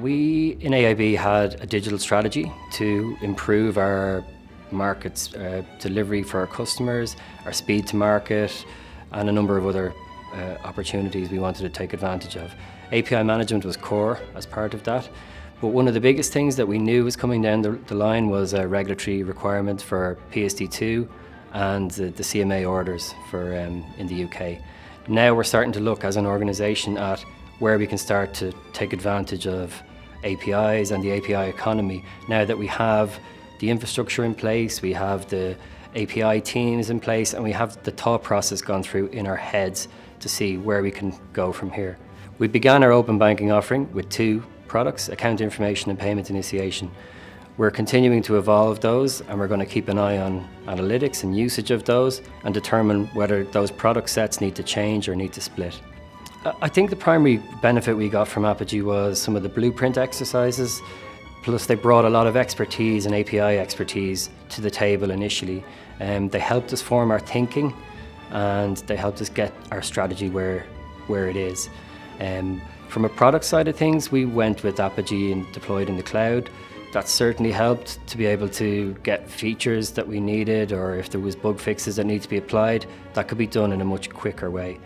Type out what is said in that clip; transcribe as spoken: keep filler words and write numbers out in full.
We in A I B had a digital strategy to improve our markets uh, delivery for our customers, our speed to market, and a number of other uh, opportunities we wanted to take advantage of. A P I management was core as part of that, but one of the biggest things that we knew was coming down the, the line was a regulatory requirement for P S D two and the, the C M A orders for um, in the U K. Now we're starting to look as an organisation at where we can start to take advantage of A P Is and the A P I economy. Now that we have the infrastructure in place, we have the A P I teams in place, and we have the thought process gone through in our heads to see where we can go from here. We began our open banking offering with two products, account information and payment initiation. We're continuing to evolve those, and we're going to keep an eye on analytics and usage of those and determine whether those product sets need to change or need to split. I think the primary benefit we got from Apigee was some of the blueprint exercises, plus they brought a lot of expertise and A P I expertise to the table initially. Um, they helped us form our thinking, and they helped us get our strategy where, where it is. Um, from a product side of things, we went with Apigee and deployed in the cloud. That certainly helped to be able to get features that we needed, or if there was bug fixes that need to be applied, that could be done in a much quicker way.